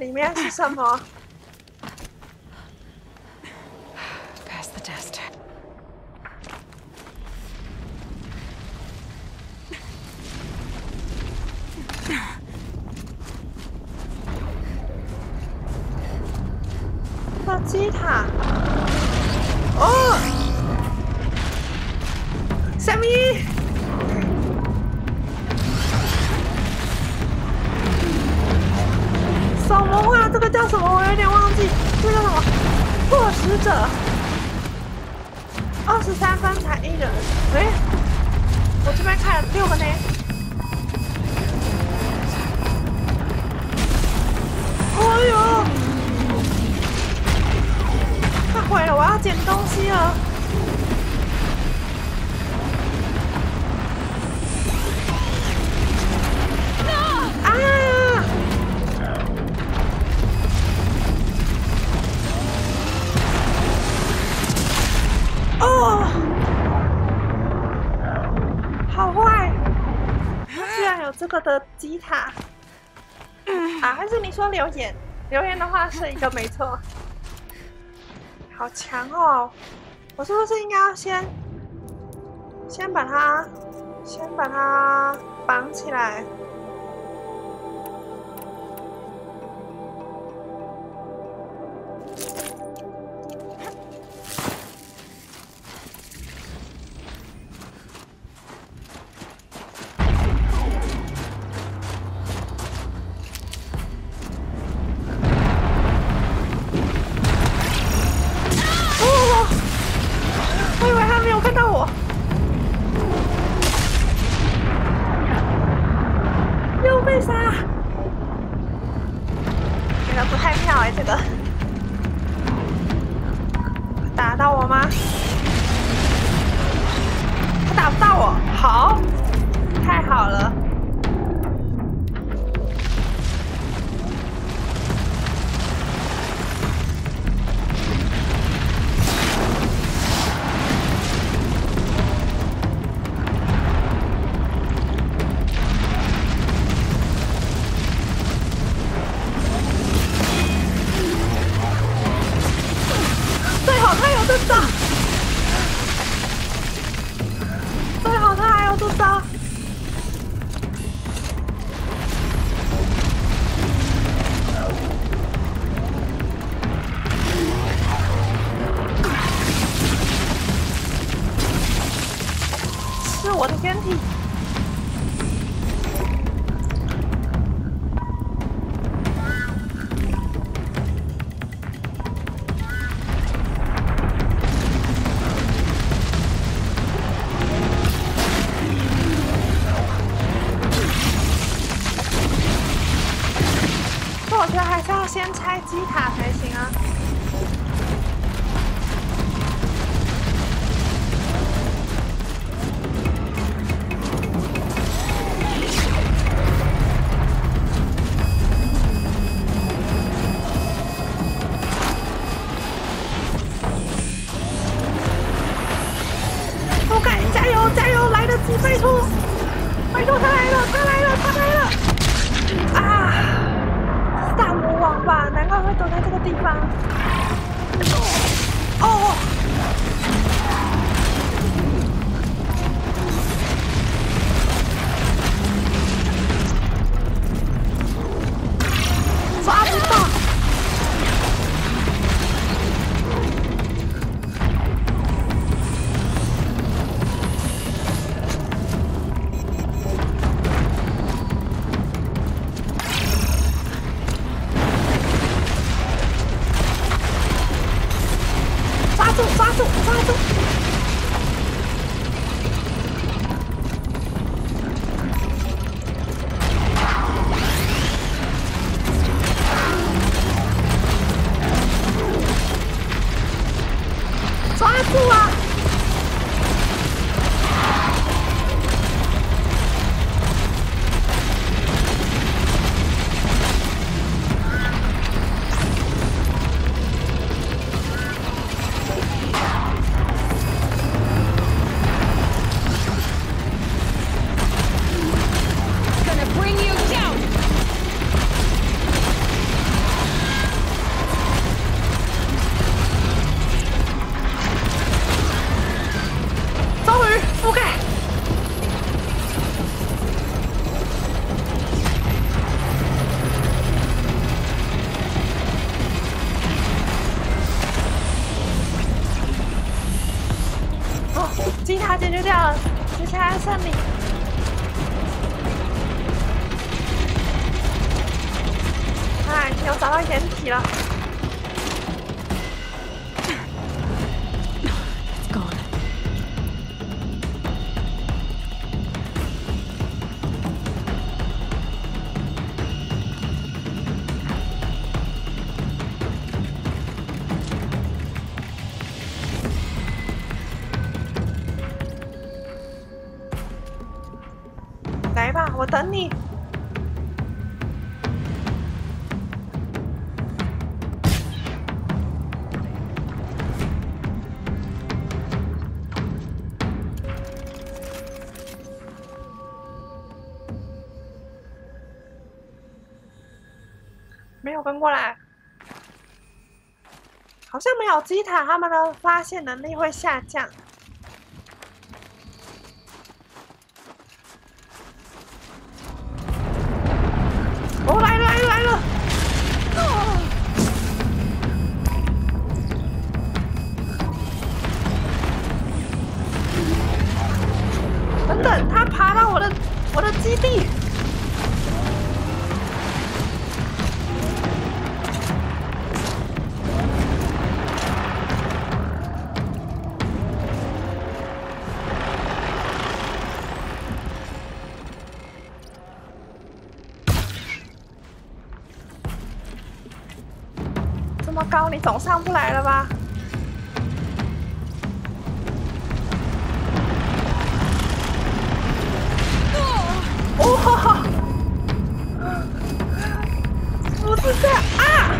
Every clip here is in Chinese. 里面是什么？ 吉他，哦，什么？什么啊？这个叫什么？我有点忘记，这个叫什么？破石者，23分才一人。哎，我这边看了6个呢。哎呦！ 坏了，我要捡东西了。啊！哦，好坏！居然有这个的吉他。啊，还是你说留言？留言的话是一个没错。 好强哦！我是不是应该要先把它绑起来？金塔解决掉了，接下来胜利。哎，要找到掩体了。 来吧，我等你。没有跟过来，好像没有基塔，他们的发现能力会下降。 高，你总上不来了吧？哦，不是这样啊！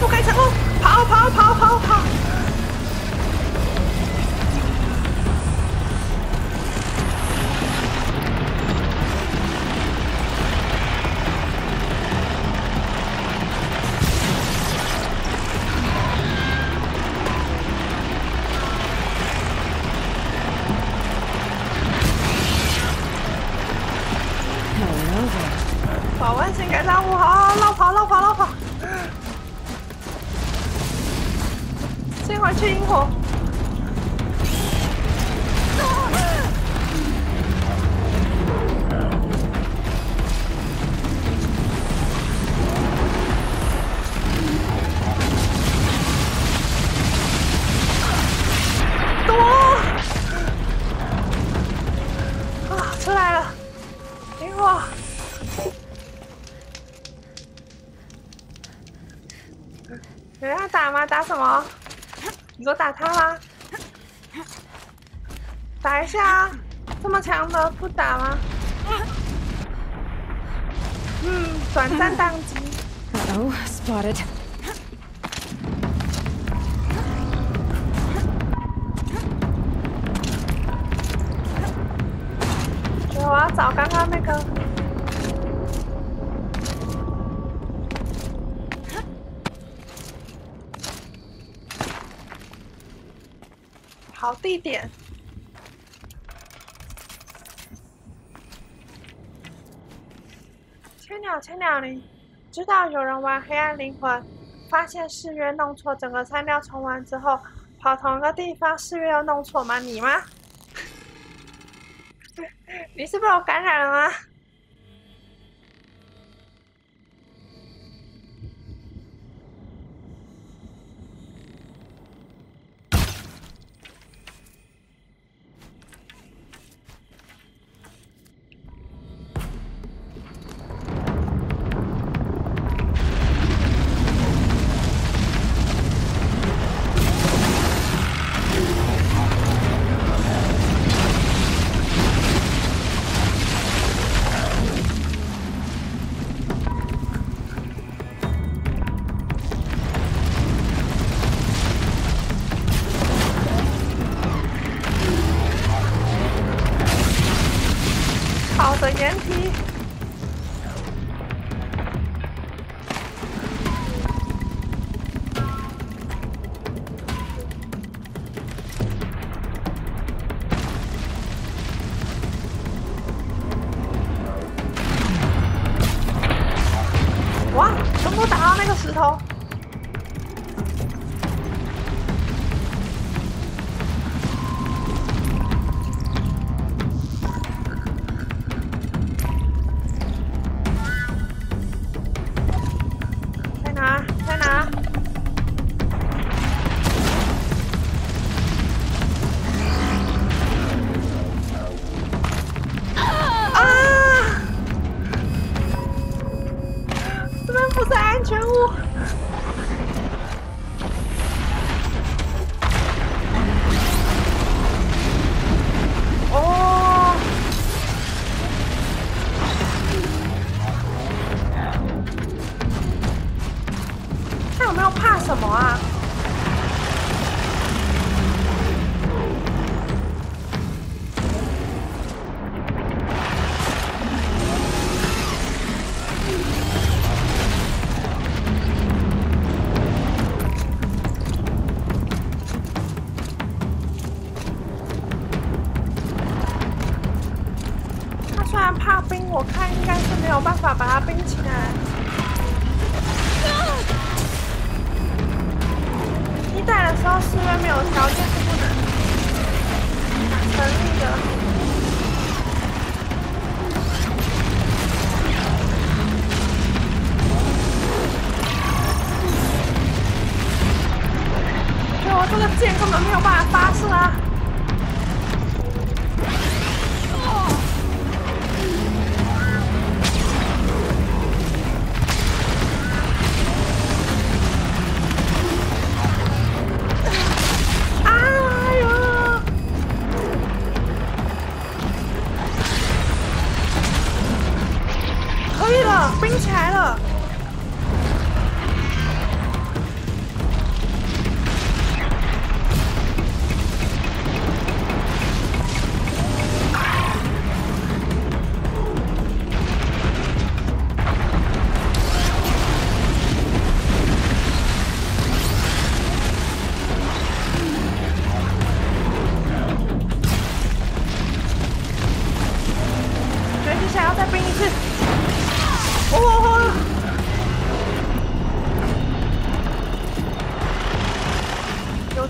不可以成功，跑！ 绕跑！先回去萤火。躲！啊，出来了，萤火。 有要打吗？打什么？你说打他吗？打一下啊！这么强的不打吗？嗯，短暂宕机。Oh, spotted. 我要找刚刚那个。 好地点，千鸟，你知道有人玩黑暗灵魂，发现誓约弄错，整个删掉重玩之后，跑同一个地方，誓约又弄错吗？你吗？你是被我感染了吗？岩梯，那个石头。在哪？在哪？啊！这边不是安全屋。 什么啊？他虽然怕冰，我看应该是没有办法把它冰起来。 在的时候，是因为没有条件是不能成立的。所以我这个箭根本没有办法发射啊！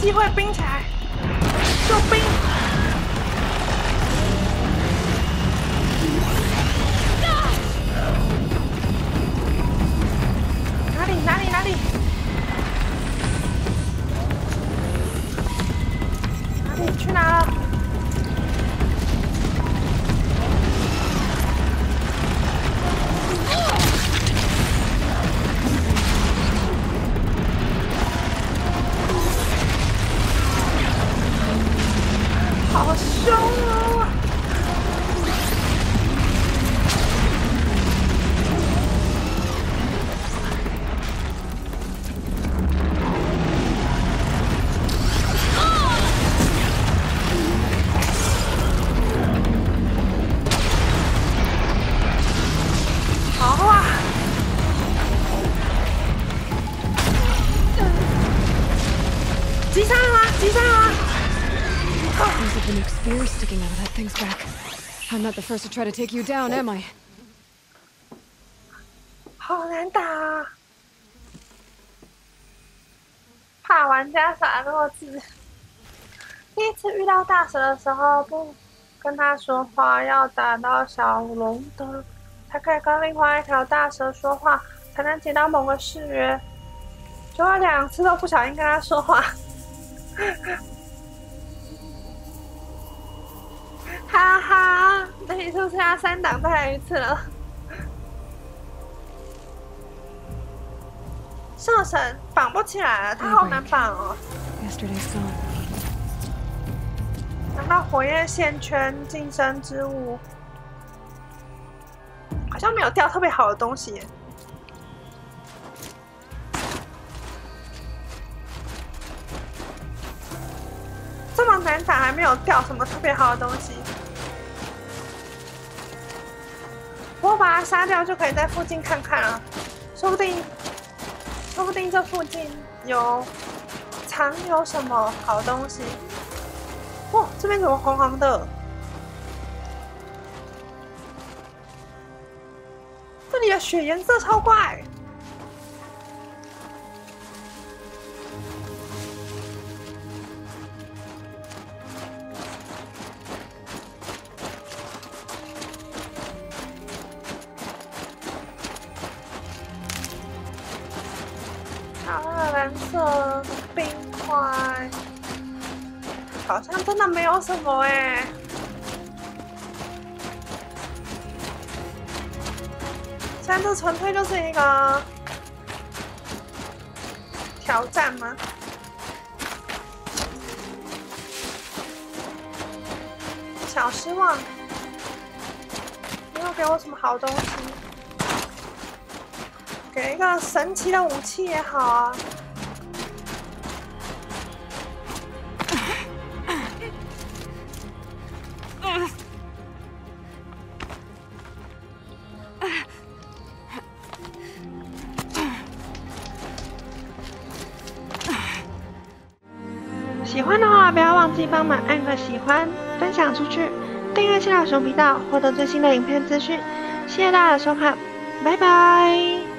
机会冰起来，就冰！哪里哪里哪里哪里去哪了？ An X spear sticking out of that thing's back. I'm not the first to try to take you down, am I? 好难打啊！怕玩家傻弱智。第一次遇到大蛇的时候，不跟他说话，要打到小龙的，才可以跟另外一条大蛇说话，才能解到某个誓约。结果两次都不小心跟他说话。哈哈，那你是不是要三档再来一次了？上绳绑不起来了，它好难绑哦。难道火焰线圈、近身之物，好像没有掉特别好的东西耶。 这么难打，还没有掉什么特别好的东西。我把它杀掉，就可以在附近看看了。说不定这附近藏有什么好东西。哇，这边怎么红红的？这里的雪颜色超怪。蓝色冰块，好像真的没有什么哎。现在这纯粹就是一个挑战吗？ 小失望，没有给我什么好东西，给一个神奇的武器也好啊。喜欢的话，不要忘记帮忙按个喜欢。 分享出去，订阅七老熊频道，获得最新的影片资讯。谢谢大家的收看，拜拜。